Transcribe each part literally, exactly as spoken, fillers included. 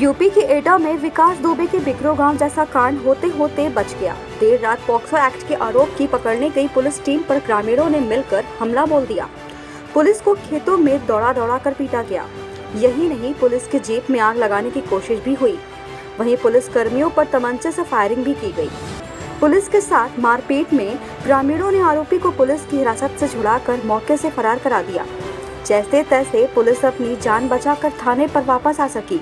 UP के एटा में विकास दुबे के बिक्रो गांव जैसा कांड होते होते बच गया। देर रात पॉक्सो एक्ट के आरोप की पकड़ने गई पुलिस टीम पर ग्रामीणों ने मिलकर हमला बोल दिया। पुलिस को खेतों में दौड़ा दौड़ा कर पीटा गया। यही नहीं, पुलिस के जीप में आग लगाने की कोशिश भी हुई। वहीं पुलिस कर्मियों पर तमंचे से फायरिंग भी की गई। पुलिस के साथ मारपीट में ग्रामीणों ने आरोपी को पुलिस की हिरासत से छुड़ाकर मौके से फरार करा दिया। जैसे तैसे पुलिस अपनी जान बचाकर थाने पर वापस आ सकी।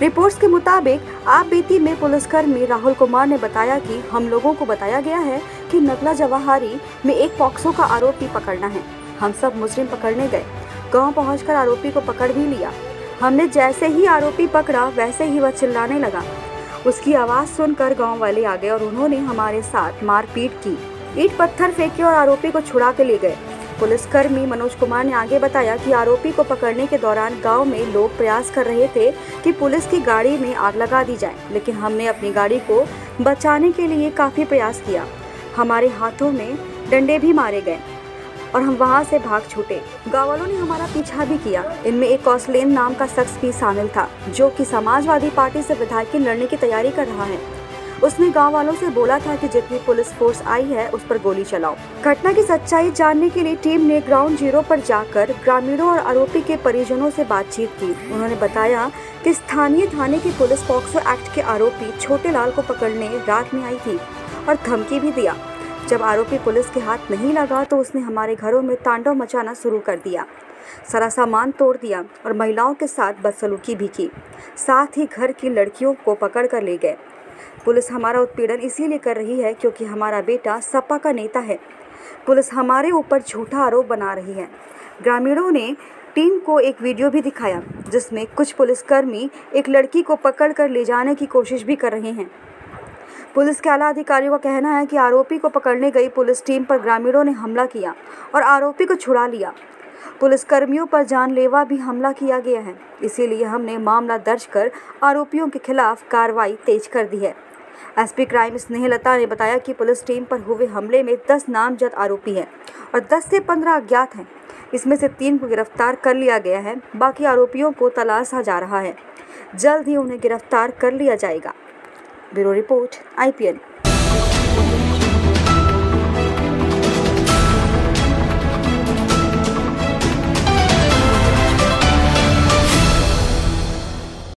रिपोर्ट्स के मुताबिक आप बेती में पुलिसकर्मी राहुल कुमार ने बताया कि हम लोगों को बताया गया है कि नकला जवाहरी में एक पॉक्सो का आरोपी पकड़ना है। हम सब मुजरिम पकड़ने गए। गांव पहुंचकर आरोपी को पकड़ भी लिया। हमने जैसे ही आरोपी पकड़ा वैसे ही वह चिल्लाने लगा। उसकी आवाज़ सुनकर गाँव वाले आ गए और उन्होंने हमारे साथ मारपीट की। ईंट पत्थर फेंके और आरोपी को छुड़ा के ले गए। पुलिसकर्मी मनोज कुमार ने आगे बताया कि आरोपी को पकड़ने के दौरान गांव में लोग प्रयास कर रहे थे कि पुलिस की गाड़ी में आग लगा दी जाए, लेकिन हमने अपनी गाड़ी को बचाने के लिए काफ़ी प्रयास किया। हमारे हाथों में डंडे भी मारे गए और हम वहां से भाग छूटे। गाँव वालों ने हमारा पीछा भी किया। इनमें एक कौशलिन नाम का शख्स भी शामिल था, जो कि समाजवादी पार्टी से विधायकी लड़ने की तैयारी कर रहा है। उसने गांव वालों से बोला था कि जितनी पुलिस फोर्स आई है उस पर गोली चलाओ। घटना की सच्चाई जानने के लिए टीम ने ग्राउंड जीरो पर जाकर ग्रामीणों और आरोपी के परिजनों से बातचीत की। उन्होंने बताया कि स्थानीय थाने की पुलिस पॉक्सो एक्ट के आरोपी छोटे लाल को पकड़ने रात में आई थी और धमकी भी दिया। जब आरोपी पुलिस के हाथ नहीं लगा तो उसने हमारे घरों में तांडव मचाना शुरू कर दिया, सारा सामान तोड़ दिया और महिलाओं के साथ बदसलूकी भी की। साथ ही घर की लड़कियों को पकड़ कर ले गए। पुलिस हमारा उत्पीड़न इसीलिए कर रही है क्योंकि हमारा बेटा सपा का नेता है। पुलिस हमारे ऊपर झूठा आरोप बना रही है। ग्रामीणों ने टीम को एक वीडियो भी दिखाया जिसमें कुछ पुलिसकर्मी एक लड़की को पकड़कर ले जाने की कोशिश भी कर रहे हैं। पुलिस के आला अधिकारियों का कहना है कि आरोपी को पकड़ने गई पुलिस टीम पर ग्रामीणों ने हमला किया और आरोपी को छुड़ा लिया। पुलिसकर्मियों पर जानलेवा भी हमला किया गया है। इसीलिए हमने मामला दर्ज कर आरोपियों के खिलाफ कार्रवाई तेज कर दी है। एसपी क्राइम स्नेह लता ने बताया कि पुलिस टीम पर हुए हमले में दस नामजद आरोपी हैं और दस से पंद्रह अज्ञात हैं। इसमें से तीन को गिरफ्तार कर लिया गया है। बाकी आरोपियों को तलाशा जा रहा है। जल्द ही उन्हें गिरफ्तार कर लिया जाएगा। Bureau report I P N.